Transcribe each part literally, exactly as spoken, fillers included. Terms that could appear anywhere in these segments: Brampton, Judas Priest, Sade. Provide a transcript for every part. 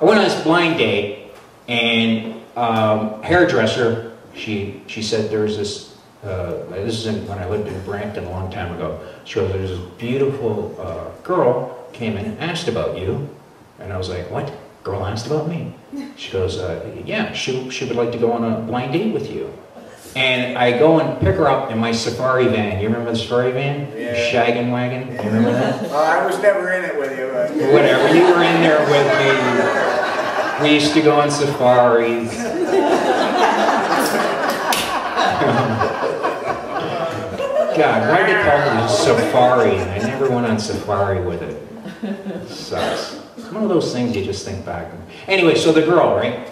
I went on this blind date, and um, hairdresser, she she said there's this, uh, this is in, when I lived in Brampton a long time ago, so there's this beautiful uh, girl came in and asked about you, and I was like, what? Girl asked about me? She goes, uh, yeah, she, she would like to go on a blind date with you. And I go and pick her up in my safari van. You remember the safari van? Yeah. Shaggin' wagon? You remember that? Well, I was never in it with you. But... whatever. You were in there with me. We used to go on safaris. God, why did they call it a safari? I never went on safari with it. It sucks. It's one of those things you just think back. Anyway, so the girl, right?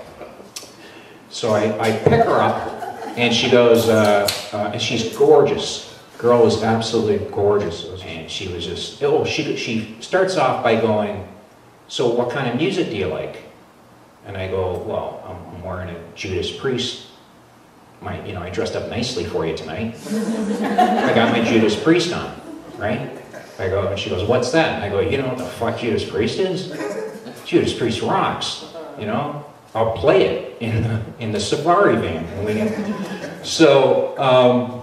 So I, I pick her up. And she goes, uh, uh, and she's gorgeous. Girl was absolutely gorgeous. And she was just, oh, she, she starts off by going, so what kind of music do you like? And I go, well, I'm, I'm wearing a Judas Priest. My, you know, I dressed up nicely for you tonight. I got my Judas Priest on, right? I go, and she goes, what's that? And I go, you know what the fuck Judas Priest is? Judas Priest rocks, you know? I'll play it in the, in the safari van when we get. So um,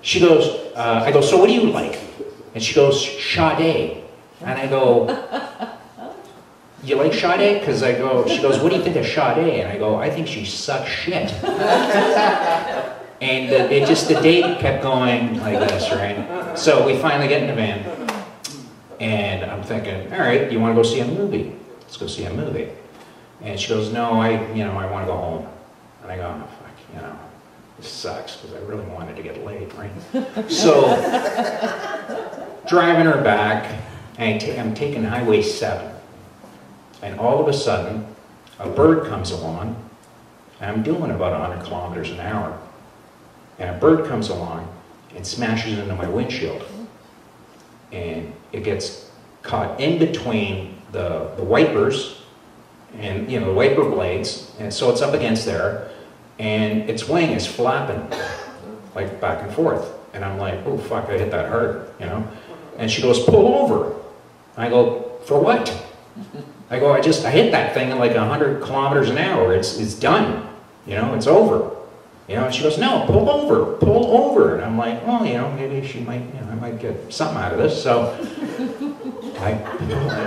she goes, uh, I go, so what do you like? And she goes, Sade. And I go, you like Sade? Because I go, she goes, what do you think of Sade? And I go, I think she sucks shit. And the, it just, the date kept going like this, right? So we finally get in the van. And I'm thinking, all right, you want to go see a movie? Let's go see a movie. And she goes, no, I, you know, I want to go home. And I go, oh, fuck, you know, this sucks, because I really wanted to get laid, right? So, driving her back, and I'm taking Highway seven. And all of a sudden, a bird comes along, and I'm doing about one hundred kilometers an hour. And a bird comes along and smashes into my windshield. And it gets caught in between the, the wipers, and, you know, the wiper blades, and so it's up against there, and its wing is flapping, like, back and forth. And I'm like, oh, fuck, I hit that hard, you know? And she goes, pull over. I go, for what? I go, I just, I hit that thing at like one hundred kilometers an hour. It's, it's done, you know, it's over. You know, and she goes, no, pull over, pull over. And I'm like, well, you know, maybe she might, you know, I might get something out of this, so... I,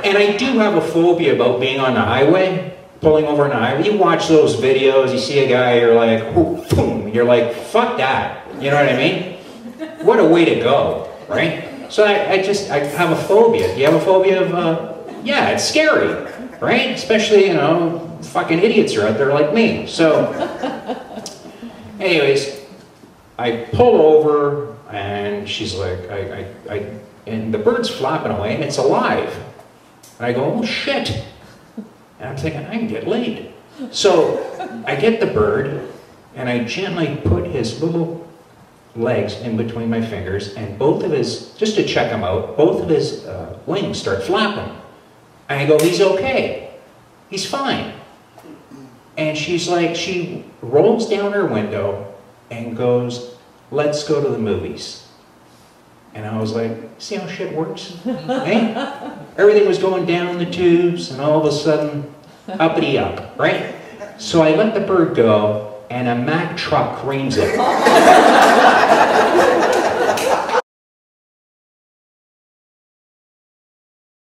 and I do have a phobia about being on the highway, pulling over on the highway. You watch those videos, you see a guy, you're like, boom, boom, you're like, fuck that. You know what I mean? What a way to go, right? So I, I just, I have a phobia. Do you have a phobia of, uh, yeah, it's scary, right? Especially, you know, fucking idiots are out there like me. So, anyways, I pull over, and she's like, I, I, I and the bird's flapping away, and it's alive. And I go, oh, shit. And I'm thinking, I can get laid. So I get the bird, and I gently put his little legs in between my fingers, and both of his, just to check him out, both of his uh, wings start flapping. And I go, he's okay. He's fine. And she's like, she rolls down her window and goes, let's go to the movies. And I was like, see how shit works? Hey? Everything was going down the tubes, and all of a sudden, uppity up, right? So I let the bird go, and a Mack truck reams it.